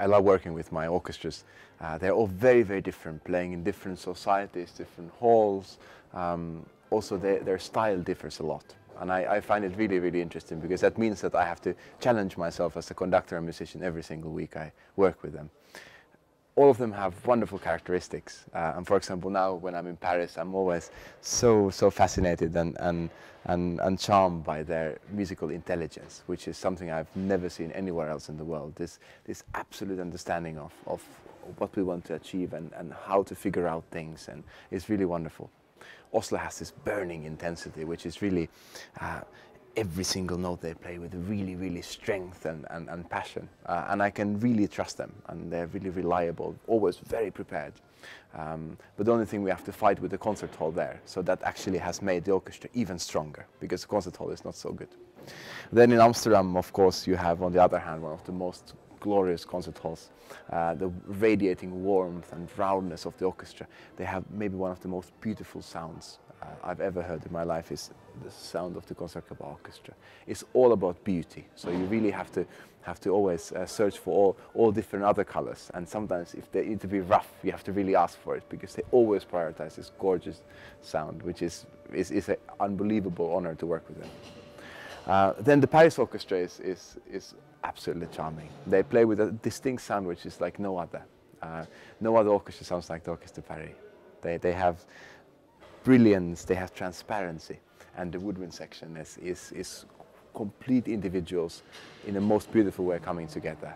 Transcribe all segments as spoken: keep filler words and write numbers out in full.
I love working with my orchestras. Uh, they're all very, very different, playing in different societies, different halls. Um, also, they, their style differs a lot. And I, I find it really, really interesting, because that means that I have to challenge myself as a conductor and musician every single week I work with them. All of them have wonderful characteristics. Uh, and for example, now when I'm in Paris, I'm always so, so fascinated and, and, and, and charmed by their musical intelligence, which is something I've never seen anywhere else in the world. This, this absolute understanding of, of what we want to achieve and, and how to figure out things, and it's really wonderful. Oslo has this burning intensity, which is really uh, every single note they play with really, really strength and, and, and passion. Uh, and I can really trust them, and they're really reliable, always very prepared. Um, but the only thing we have to fight with the concert hall there, so that actually has made the orchestra even stronger, because the concert hall is not so good. Then in Amsterdam, of course, you have, on the other hand, one of the most glorious concert halls, uh, the radiating warmth and roundness of the orchestra. They have maybe one of the most beautiful sounds Uh, I've ever heard in my life, is the sound of the Concertgebouw Orchestra. It's all about beauty, so you really have to have to always uh, search for all, all different other colors, and sometimes if they need to be rough, you have to really ask for it, because they always prioritize this gorgeous sound, which is, is, is an unbelievable honor to work with them. Uh, then the Paris Orchestra is, is, is absolutely charming. They play with a distinct sound which is like no other. Uh, no other orchestra sounds like the Orchestre Paris. They, they have brilliance, they have transparency, and the woodwind section is, is, is complete individuals in the most beautiful way coming together.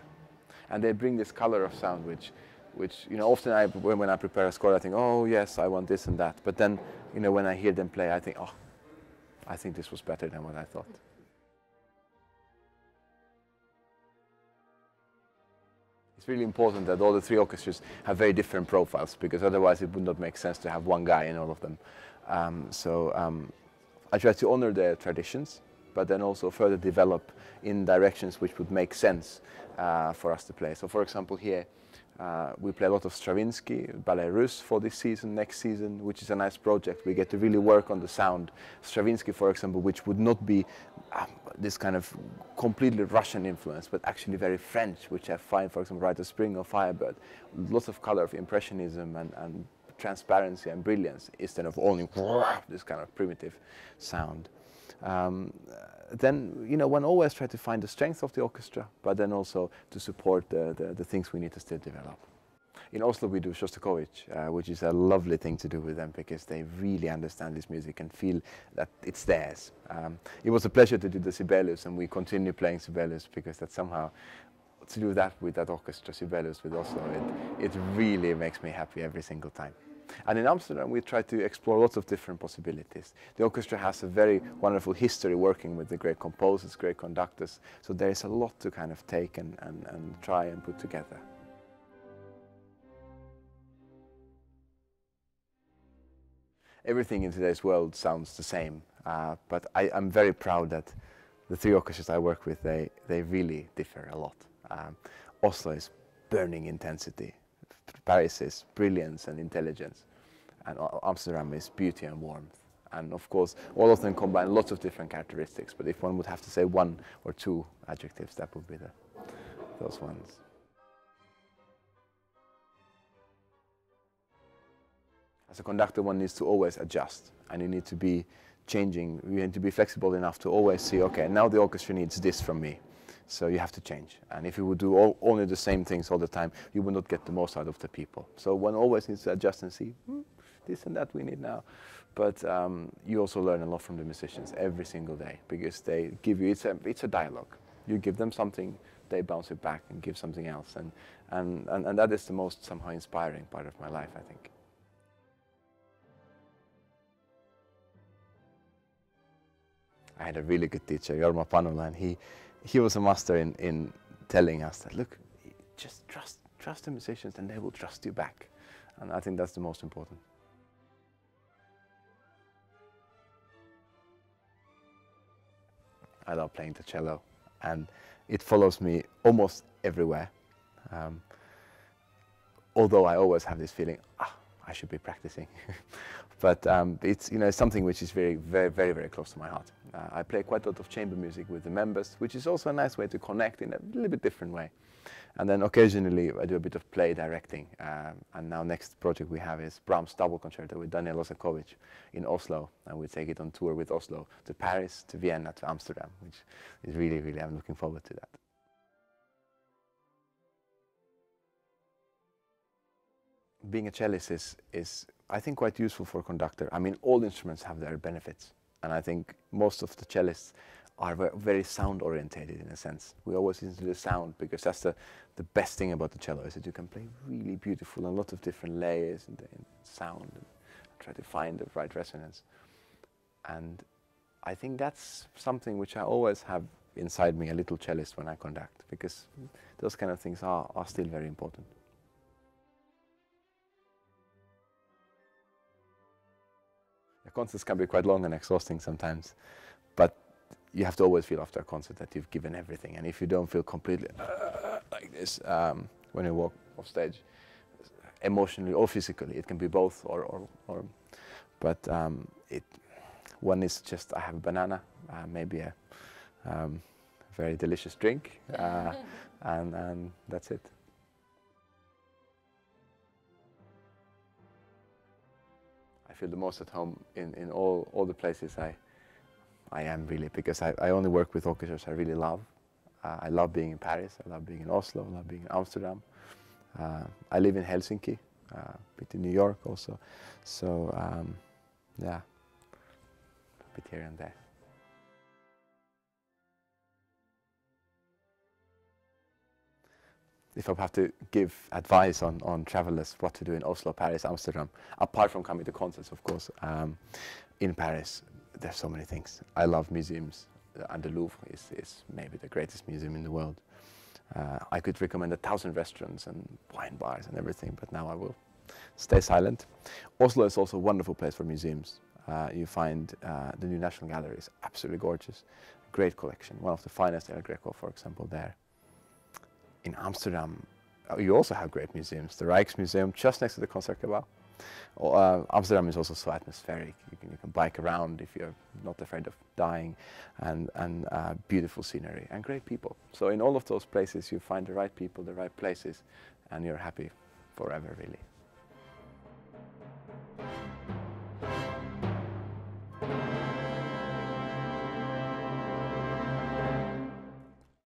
And they bring this color of sound which, which you know, often I, when I prepare a score, I think, oh yes, I want this and that. But then, you know, when I hear them play, I think, oh, I think this was better than what I thought. It's really important that all the three orchestras have very different profiles, because otherwise it would not make sense to have one guy in all of them. Um, so um, I try to honor their traditions, but then also further develop in directions which would make sense uh, for us to play. So for example here, uh, we play a lot of Stravinsky, Ballet Russe for this season, next season, which is a nice project. We get to really work on the sound. Stravinsky, for example, which would not be Um, this kind of completely Russian influence, but actually very French, which I find, for example, Rite of Spring or Firebird. Lots of color of impressionism and, and transparency and brilliance, instead of only this kind of primitive sound. Um, then, you know, one always tries to find the strength of the orchestra, but then also to support the, the, the things we need to still develop. In Oslo we do Shostakovich, uh, which is a lovely thing to do with them, because they really understand this music and feel that it's theirs. Um, it was a pleasure to do the Sibelius, and we continue playing Sibelius, because that somehow, to do that with that orchestra, Sibelius with Oslo, it, it really makes me happy every single time. And in Amsterdam we try to explore lots of different possibilities. The orchestra has a very wonderful history working with the great composers, great conductors, so there is a lot to kind of take and, and, and try and put together. Everything in today's world sounds the same, uh, but I, I'm very proud that the three orchestras I work with, they, they really differ a lot. Um, Oslo is burning intensity, Paris is brilliance and intelligence, and Amsterdam is beauty and warmth. And of course, all of them combine lots of different characteristics, but if one would have to say one or two adjectives, that would be the, those ones. As a conductor, one needs to always adjust, and you need to be changing. You need to be flexible enough to always see, okay, now the orchestra needs this from me, so you have to change. And if you would do all, only the same things all the time, you would not get the most out of the people. So one always needs to adjust and see, hmm, this and that we need now. But um, you also learn a lot from the musicians every single day, because they give you, it's a, it's a dialogue. You give them something, they bounce it back and give something else. And, and, and, and that is the most somehow inspiring part of my life, I think. I had a really good teacher, Jorma Panula, and he, he was a master in, in telling us that, look, just trust, trust the musicians and they will trust you back. And I think that's the most important. I love playing the cello, and it follows me almost everywhere. Um, although I always have this feeling, ah, I should be practicing. But um, it's, you know, something which is very, very, very, very close to my heart. Uh, I play quite a lot of chamber music with the members, which is also a nice way to connect in a little bit different way. And then occasionally I do a bit of play directing. Um, and now next project we have is Brahms Double Concerto with Daniel Lozakowicz in Oslo. And we take it on tour with Oslo to Paris, to Vienna, to Amsterdam, which is really, really, I'm looking forward to that. Being a cellist is, is, I think, quite useful for a conductor. I mean, all instruments have their benefits. And I think most of the cellists are very sound orientated in a sense. We always listen to the sound because that's the, the best thing about the cello, is that you can play really beautiful and a lot of different layers in, the, in sound and try to find the right resonance. And I think that's something which I always have inside me, a little cellist, when I conduct, because those kind of things are, are still very important. The concerts can be quite long and exhausting sometimes, but you have to always feel after a concert that you've given everything. And if you don't feel completely uh, like this um, when you walk off stage, emotionally or physically, it can be both or, or, or but um, it, one is just, I have a banana, uh, maybe a um, very delicious drink, uh, and, and that's it. I feel the most at home in, in all, all the places I I am, really, because I, I only work with orchestras I really love. Uh, I love being in Paris, I love being in Oslo, I love being in Amsterdam. Uh, I live in Helsinki, uh, a bit in New York also. So, um, yeah, a bit here and there. If I have to give advice on, on travelers, what to do in Oslo, Paris, Amsterdam, apart from coming to concerts, of course, um, in Paris, there's so many things. I love museums, and the Louvre is, is maybe the greatest museum in the world. Uh, I could recommend a thousand restaurants and wine bars and everything, but now I will stay silent. Oslo is also a wonderful place for museums. Uh, you find uh, the new National Gallery is absolutely gorgeous. Great collection, one of the finest El Greco, for example, there. In Amsterdam, you also have great museums. The Rijksmuseum, just next to the Concertgebouw. Uh, Amsterdam is also so atmospheric. You can, you can bike around if you're not afraid of dying, and, and uh, beautiful scenery and great people. So in all of those places you find the right people, the right places, and you're happy forever, really.